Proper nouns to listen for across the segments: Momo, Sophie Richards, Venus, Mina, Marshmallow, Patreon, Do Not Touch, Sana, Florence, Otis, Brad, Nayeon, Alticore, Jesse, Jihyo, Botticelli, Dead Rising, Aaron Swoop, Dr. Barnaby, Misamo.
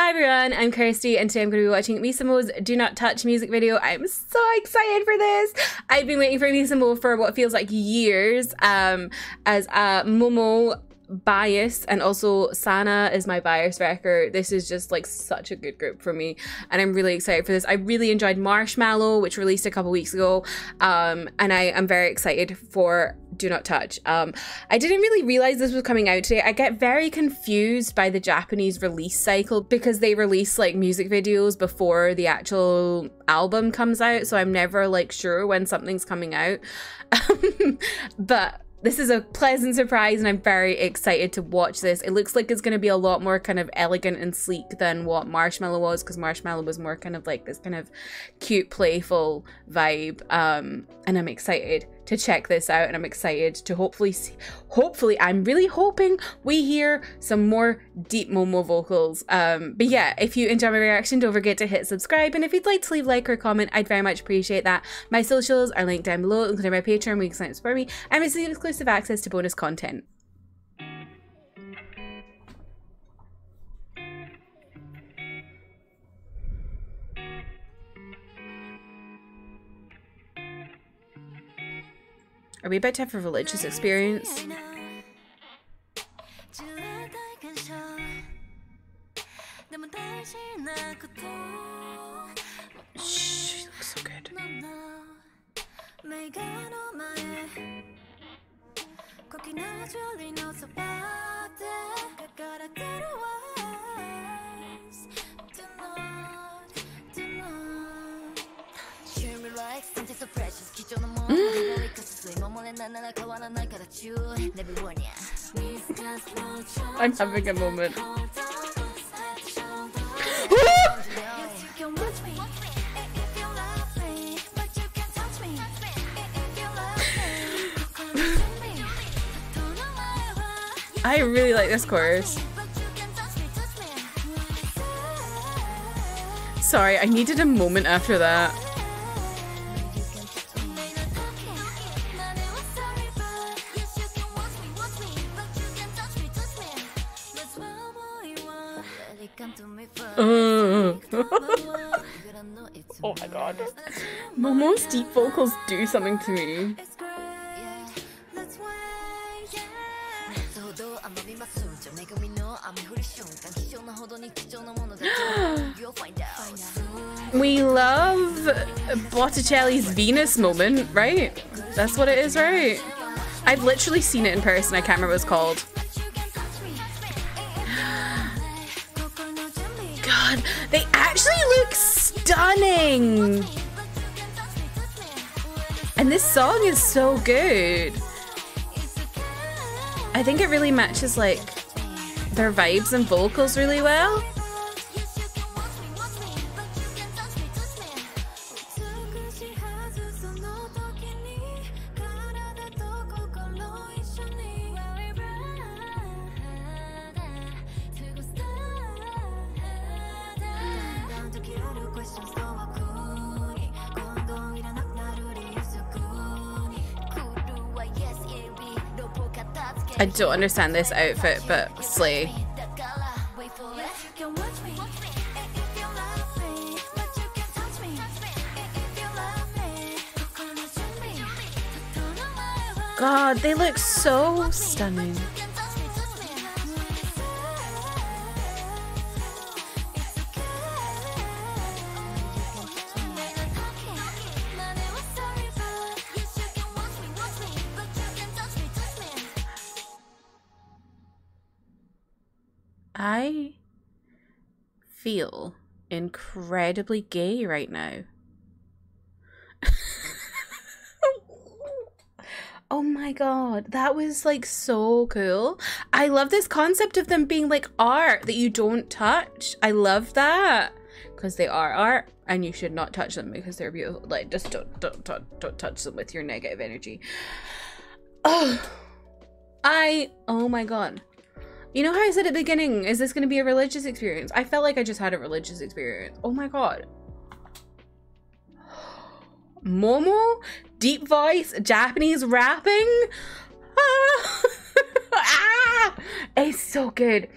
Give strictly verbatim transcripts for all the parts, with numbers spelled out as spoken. Hi everyone, I'm Kirsty and today I'm going to be watching Misamo's Do Not Touch music video. I'm so excited for this! I've been waiting for Misamo for what feels like years um, as a Momo bias, and also Sana is my bias record. This is just like such a good group for me and I'm really excited for this. I really enjoyed Marshmallow, which released a couple weeks ago, um, and I am very excited for Do Not Touch. Um, I didn't really realize this was coming out today. I get very confused by the Japanese release cycle because they release like music videos before the actual album comes out, so I'm never like sure when something's coming out. But this is a pleasant surprise and I'm very excited to watch this. It looks like it's going to be a lot more kind of elegant and sleek than what Marshmallow was, because Marshmallow was more kind of like this kind of cute, playful vibe. Um, and I'm excited to check this out and I'm excited to hopefully see, hopefully, I'm really hoping we hear some more deep Momo vocals. Um, but yeah, if you enjoy my reaction, don't forget to hit subscribe. And if you'd like to leave a like or comment, I'd very much appreciate that. My socials are linked down below, including my Patreon, where you can sign up for me and receive exclusive Exclusive access to bonus content. Are we about to have a religious experience? Shh, she looks so good. I'm having a moment. I really like this chorus. Sorry, I needed a moment after that. Uh. Oh my god. Momo's deep vocals do something to me. We love Botticelli's Venus moment, right? That's what it is, right? I've literally seen it in person. I can't remember what it's called. God, they actually look stunning. And this song is so good. I think it really matches like their vibes and vocals really well. I don't understand this outfit, but slay. God, they look so stunning. I feel incredibly gay right now. Oh my god, that was like so cool. I love this concept of them being like art that you don't touch. I love that, because they are art and you should not touch them because they're beautiful. Like, just don't don't don't, don't touch them with your negative energy. Oh, I oh my god. You know how I said at the beginning, is this going to be a religious experience? I felt like I just had a religious experience. Oh my god. Momo, deep voice, Japanese rapping. Ah. Ah. It's so good.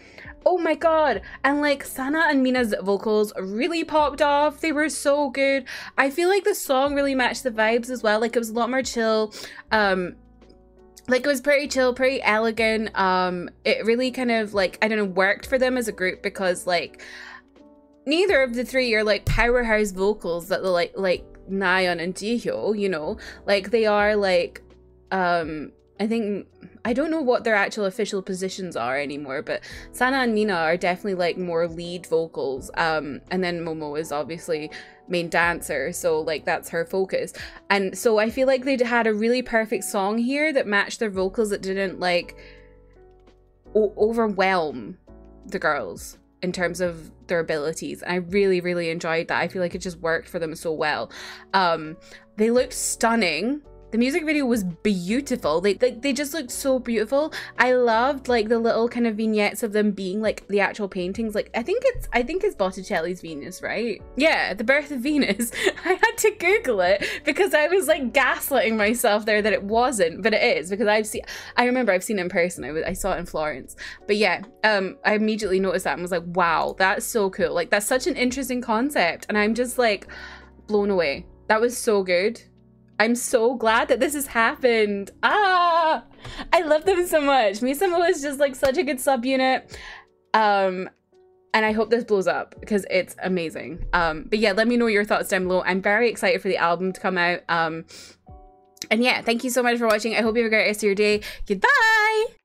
Oh my god. And like Sana and Mina's vocals really popped off. They were so good. I feel like the song really matched the vibes as well. Like it was a lot more chill. Um, like it was pretty chill, pretty elegant. Um, it really kind of like, I don't know, worked for them as a group because like neither of the three are like powerhouse vocals that the like like Nayeon and Jihyo, you know, like they are like, um, I think, I don't know what their actual official positions are anymore, but Sana and Mina are definitely like more lead vocals, um, and then Momo is obviously main dancer, so like that's her focus. And so I feel like they had a really perfect song here that matched their vocals, that didn't like o overwhelm the girls in terms of their abilities. And I really, really enjoyed that. I feel like it just worked for them so well. Um, they looked stunning. The music video was beautiful. They, they they just looked so beautiful. I loved like the little kind of vignettes of them being like the actual paintings. Like I think it's I think it's Botticelli's Venus, right? Yeah, The Birth of Venus. I had to Google it because I was like gaslighting myself there that it wasn't, but it is, because I've seen. I remember I've seen it in person. I was I saw it in Florence. But yeah, um, I immediately noticed that and was like, wow, that's so cool. Like that's such an interesting concept, and I'm just like blown away. That was so good. I'm so glad that this has happened. Ah, I love them so much. Misamo is just like such a good subunit. Um, and I hope this blows up because it's amazing. Um, but yeah, let me know your thoughts down below. I'm very excited for the album to come out. Um, and yeah, thank you so much for watching. I hope you have a great rest of your day. Goodbye.